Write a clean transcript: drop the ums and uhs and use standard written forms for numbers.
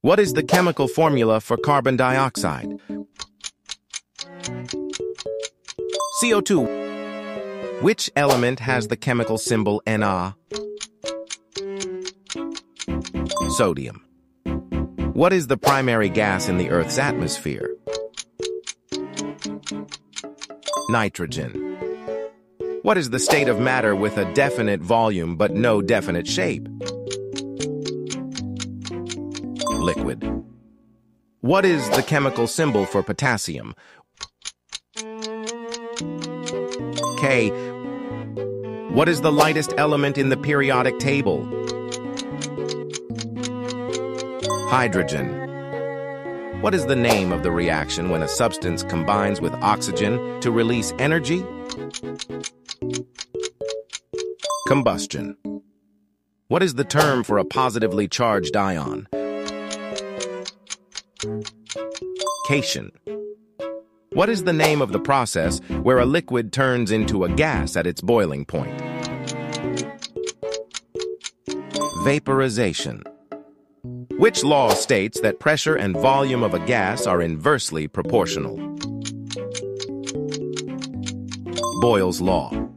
What is the chemical formula for carbon dioxide? CO2. Which element has the chemical symbol Na? Sodium. What is the primary gas in the Earth's atmosphere? Nitrogen. What is the state of matter with a definite volume but no definite shape? Liquid. What is the chemical symbol for potassium? K. What is the lightest element in the periodic table? Hydrogen. What is the name of the reaction when a substance combines with oxygen to release energy? Combustion. What is the term for a positively charged ion? Cation. What is the name of the process where a liquid turns into a gas at its boiling point? Vaporization. Which law states that pressure and volume of a gas are inversely proportional? Boyle's law.